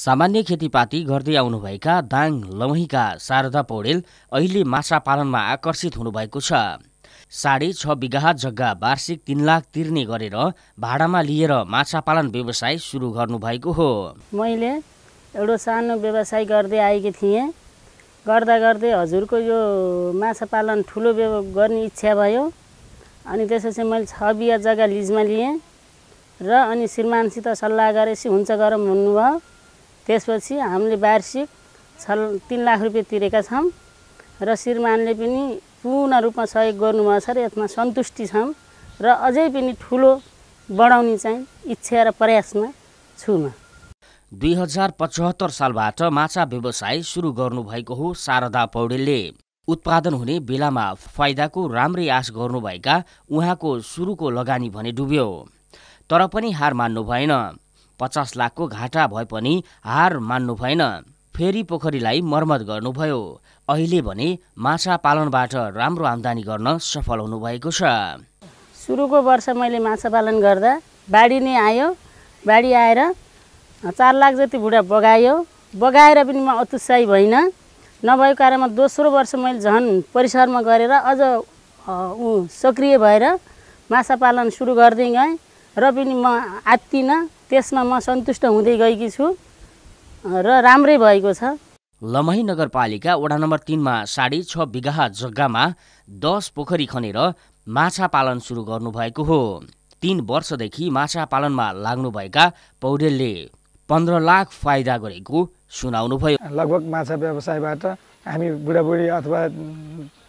सामान्य खेतीपाती गर्दै आउनुभएका दाङ लमहीका शारदा पौडेल अहिले माछा पालनमा आकर्षित हुनुभएको छ। 6.5 बिघा जग्गा वार्षिक 3 लाख तिर्ने गरेर भाडामा लिएर माछा पालन व्यवसाय सुरु गर्नुभएको हो। मैले एउटा सानो व्यवसाय गर्दै आएकी थिएँ, गर्दा गर्दै हजुरको यो माछा पालन ठुलो गर्ने इच्छा भयो। अनि त्यसपछि मैले 6 बिघा जग्गा लिजमा लिएँ र अनि श्रीमानसित सल्लाह गरेपछि हुन्छ गरम भन्नुभयो। त्यसपछि हामीले वार्षिक 3 लाख रुपैयाँ तिरेका छौँ र श्रीमानले पनि पूर्ण रूपमा सहयोग गर्नुभएको छ र यसमा सन्तुष्टि छौँ र अझै पनि ठुलो बढाउने चाहिँ इच्छा र प्रयासमा छु म। 2075 सालबाट माछा व्यवसाय सुरु गर्नुभएको हो। शारदा पौडेलले उत्पादन हुने बेलामा फाइदाको राम्रै आश गर्नुभएका उहाँको सुरुको लगानी भने डुब्यो, तर पनि हार मान्नु भएन। 50 लाखको घाटा भए पनि हार मान्नु भएन, फेरि पोखरीलाई मर्मत गर्नुभयो। अहिले भने माछा पालनबाट राम्रो आम्दानी गर्न सफल हुनुभएको छ। सुरुको वर्ष मैले माछा पालन गर्दा बाढी नै आयो, बाढी आएर 4 लाख जति बुढा बगायो। बगाएर पनि म हतोत्साही भइन, नभएको कारण दोस्रो वर्ष मैले झन् परिसरमा गरेर अझ सक्रिय भएर माछा पालन सुरु गर्दै गएँ र पनि म आत्तिन, त्यसमा म सन्तुष्ट हुँदै गएकी छु र राम्रै भएको छ। लमही नगरपालिका वडा नम्बर 3मा 6.5 बिघा जग्गामा 10 पोखरी खनेर माछा पालन सुरु गर्नुभएको हो। 3 वर्षदेखि माछा पालनमा लाग्नुभएका पौडेलले 15 लाख फाइदा गरेको सुनाउनुभयो। लगभग माछा व्यवसायबाट हामी बुढाबुढी अथवा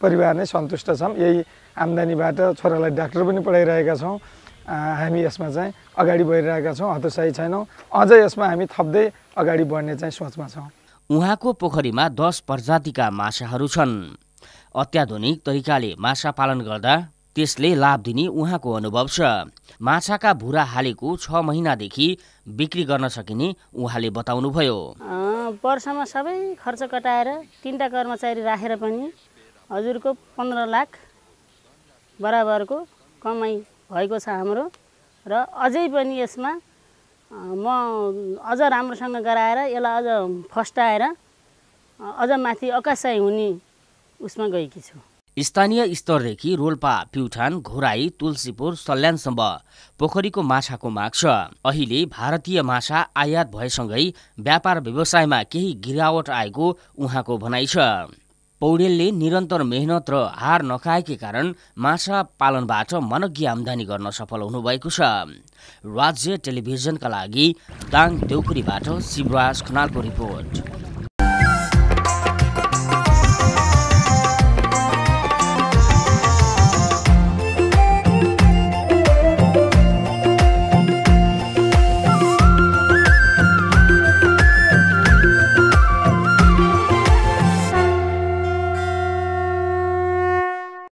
परिवार नै सन्तुष्ट छौँ। यही आम्दानीबाट छोरालाई डाक्टर पनि पढाइरहेका छौँ। हामी यसमा चाहिँ अगाडि बढिरहेका छौँ, हतोत्साही छैनौँ। अझै यसमा हामी थप्दै अगाडि बढ्ने चाहिँ सोचमा छौँ। उहाँको पोखरीमा 10 प्रजातिका माछाहरू छन्। अत्याधुनिक तरिकाले माछा पालन गर्दा त्यसले लाभ दिने उहाँको अनुभव छ। माछाका भुरा हालेको 6 महिनादेखि बिक्री गर्न सकिने उहाँले बताउनुभयो। वर्षमा सबै खर्च कटाएर 3 कर्मचारी राखेर पनि हजुरको 15 लाख बराबरको कमाई भएको छ हाम्रो। र अझै पनि यसमा म अझ राम्रोसँग गराएर यसलाई अझ फस्टाएर अझ माथि अकासाई हुने उसमा गएकी छु। स्थानीय स्तरदेखि रोल्पा, प्यूठान, घोराई, तुलसीपुर, सल्यानसम्म पोखरीको माछाको माग छ। अहिले भारतीय माछा आयात भएसँगै व्यापार व्यवसायमा केही गिरावट आएको उहाँको भनाइ छ। पौडेलले निरन्तर मेहनत र हार नखाएकै कारण माछा पालनबाट मनग्गी आम्दानी गर्न सफल हुनुभएको छ। राज्य टेलिभिजनका लागि दाङ देउखुरीबाट शिवराज खुनालको रिपोर्ट।